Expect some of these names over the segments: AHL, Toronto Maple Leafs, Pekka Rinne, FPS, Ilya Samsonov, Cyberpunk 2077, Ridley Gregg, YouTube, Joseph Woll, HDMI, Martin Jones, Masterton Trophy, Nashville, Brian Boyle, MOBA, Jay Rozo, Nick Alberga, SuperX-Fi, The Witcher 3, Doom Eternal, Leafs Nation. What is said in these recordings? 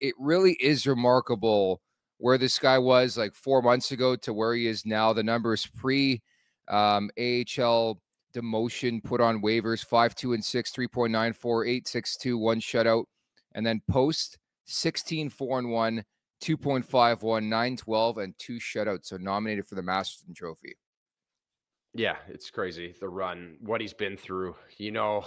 it really is remarkable where this guy was like 4 months ago to where he is now. The numbers pre AHL demotion, put on waivers, 5-2-6, 3.94, 8.62, one shutout, and then post 16-4-1, 2.51, 9.12, and two shutouts. So nominated for the Masterton Trophy. Yeah, it's crazy, the run, what he's been through. You know,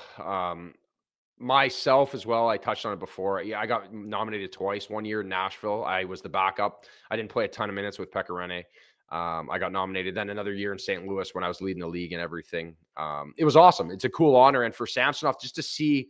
myself as well, I touched on it before. Yeah, I got nominated twice. 1 year in Nashville, I was the backup. I didn't play a ton of minutes with Pekka Rinne. I got nominated. Then another year in St. Louis when I was leading the league and everything. It was awesome. It's a cool honor. And for Samsonov, just to see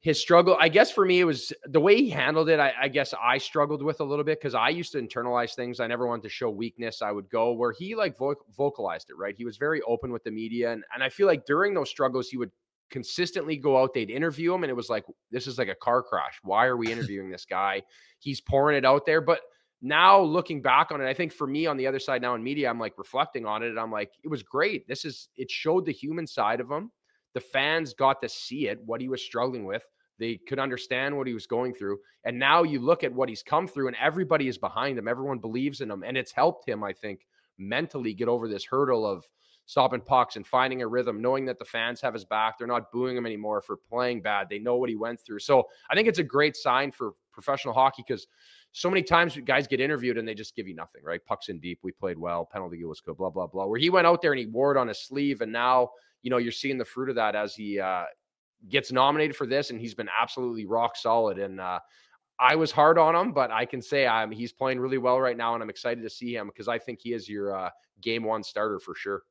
his struggle, I guess for me, it was the way he handled it. I guess I struggled with a little bit because I used to internalize things. I never wanted to show weakness. I would go where he like vocalized it, right? He was very open with the media. And I feel like during those struggles, he would consistently go out, they'd interview him. And it was like, this is like a car crash. Why are we interviewing this guy? He's pouring it out there. But now looking back on it, I think for me on the other side now in media, I'm like reflecting on it. And I'm like, it was great. It showed the human side of him. The fans got to see it, what he was struggling with. They could understand what he was going through. And now you look at what he's come through and everybody is behind him. Everyone believes in him. And it's helped him, I think, mentally get over this hurdle of stopping pucks and finding a rhythm, knowing that the fans have his back. They're not booing him anymore for playing bad. They know what he went through. So I think it's a great sign for professional hockey because so many times guys get interviewed and they just give you nothing, right? Pucks in deep. We played well. Penalty kill was good, blah, blah, blah. Where he went out there and he wore it on his sleeve. And now, you know, you're seeing the fruit of that as he gets nominated for this, and he's been absolutely rock solid. And I was hard on him, but I can say he's playing really well right now, and I'm excited to see him because I think he is your game one starter for sure.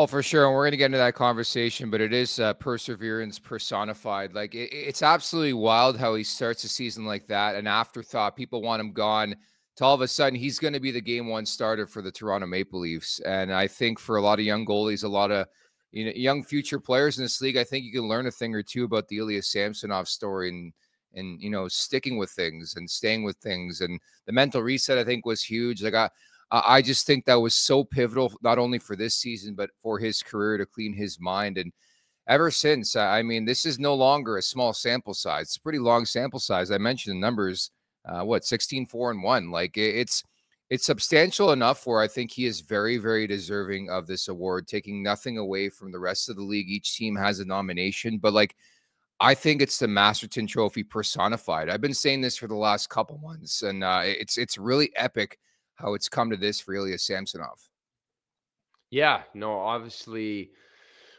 Oh, for sure. And we're going to get into that conversation, but it is perseverance personified. Like it's absolutely wild how he starts a season like that, an afterthought. People want him gone. To all of a sudden, he's going to be the game one starter for the Toronto Maple Leafs. And I think for a lot of young goalies, a lot of young future players in this league, I think you can learn a thing or two about the Ilya Samsonov story and sticking with things and staying with things. And the mental reset, I think, was huge. Like I just think that was so pivotal, not only for this season, but for his career to clean his mind. And ever since, I mean, this is no longer a small sample size. It's a pretty long sample size. I mentioned the numbers, 16-4-1. Like it's substantial enough where I think he is very, very deserving of this award, taking nothing away from the rest of the league. Each team has a nomination, but like, I think it's the Masterton Trophy personified. I've been saying this for the last couple months, and it's really epic how it's come to this for Ilya Samsonov. Yeah, no, obviously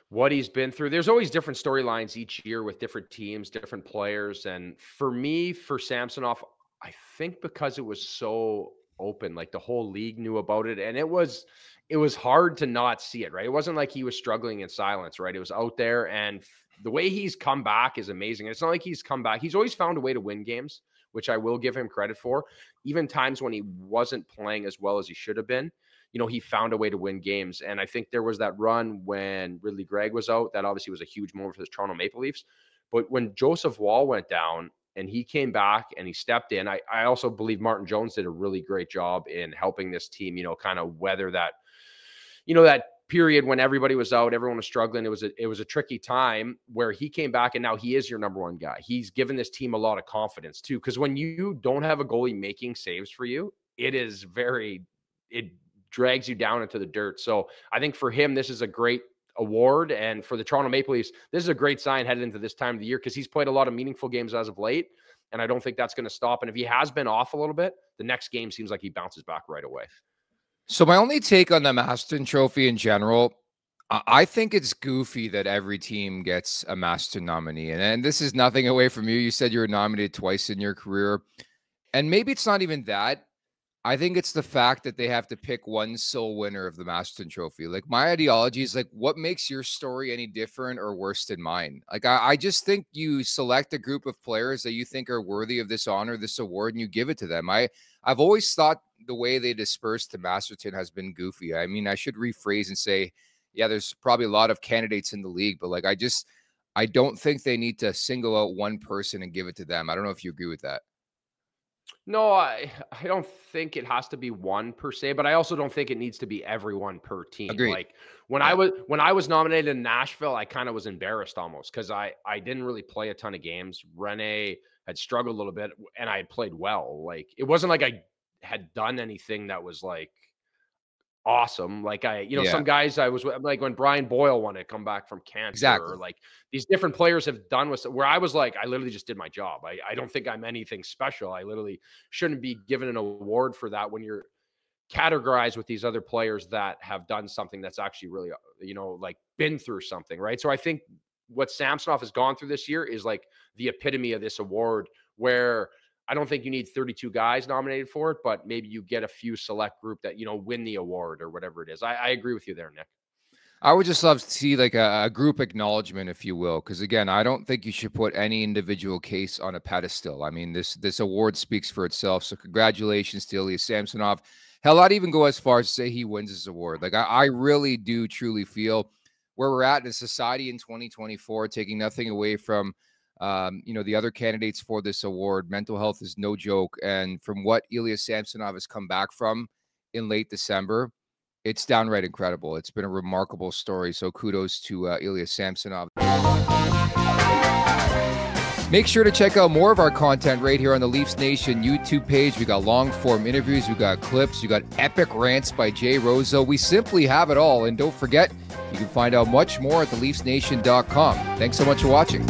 what he's been through. There's always different storylines each year with different teams, different players. And for me, for Samsonov, I think because it was so open, like the whole league knew about it, and it was hard to not see it, right? It wasn't like he was struggling in silence, right? It was out there, and the way he's come back is amazing. And it's not like he's come back, he's always found a way to win games, which I will give him credit for. Even times when he wasn't playing as well as he should have been, he found a way to win games. And I think there was that run when Ridley Gregg was out. That obviously was a huge moment for the Toronto Maple Leafs. But when Joseph Woll went down and he came back and he stepped in, I also believe Martin Jones did a really great job in helping this team, kind of weather that, that period when everybody was out, everyone was struggling. It was a tricky time where he came back, and now he is your number one guy. He's given this team a lot of confidence too, because when you don't have a goalie making saves for you, it drags you down into the dirt. So I think for him, this is a great award. And for the Toronto Maple Leafs, this is a great sign headed into this time of the year, because he's played a lot of meaningful games as of late, and I don't think that's going to stop. And if he has been off a little bit, the next game seems like he bounces back right away. So my only take on the Masterton Trophy in general, I think it's goofy that every team gets a Masterton nominee. And this is nothing away from you. You said you were nominated twice in your career. And maybe it's not even that. I think it's the fact that they have to pick one sole winner of the Masterton Trophy. Like, my ideology is like, what makes your story any different or worse than mine? Like, I just think you select a group of players that you think are worthy of this honor, this award, and you give it to them. I've always thought the way they dispersed to Masterton has been goofy. I mean, I should rephrase and say, yeah, there's probably a lot of candidates in the league, but like, I don't think they need to single out one person and give it to them. I don't know if you agree with that. No, I don't think it has to be one per se, but I also don't think it needs to be everyone per team. Agreed. Like when I was nominated in Nashville, I kind of was embarrassed almost, because I didn't really play a ton of games. Rinne had struggled a little bit and I had played well. Like, it wasn't like I had done anything that was like awesome. Like I, you know, some guys I was like, when Brian Boyle wanted to come back from cancer, or like these different players have done with, where I was like, I literally just did my job. I don't think I'm anything special. I literally shouldn't be given an award for that when you're categorized with these other players that have done something that's actually really, you know, like been through something. Right. So I think what Samsonov has gone through this year is like the epitome of this award, where I don't think you need 32 guys nominated for it, but maybe you get a few select group that, you know, win the award or whatever it is. I agree with you there, Nick. I would just love to see like a group acknowledgement, if you will, because again, I don't think you should put any individual case on a pedestal. I mean, this award speaks for itself. So congratulations to Ilya Samsonov. Hell, I'd even go as far as to say he wins this award. Like I really do truly feel where we're at in society in 2024, taking nothing away from you know, the other candidates for this award, mental health is no joke. And from what Ilya Samsonov has come back from in late December, it's downright incredible. It's been a remarkable story. So kudos to Ilya Samsonov. Make sure to check out more of our content right here on the Leafs Nation YouTube page. We got long form interviews. We got clips. We got epic rants by Jay Rozo. We simply have it all. And don't forget, you can find out much more at theleafsnation.com. Thanks so much for watching.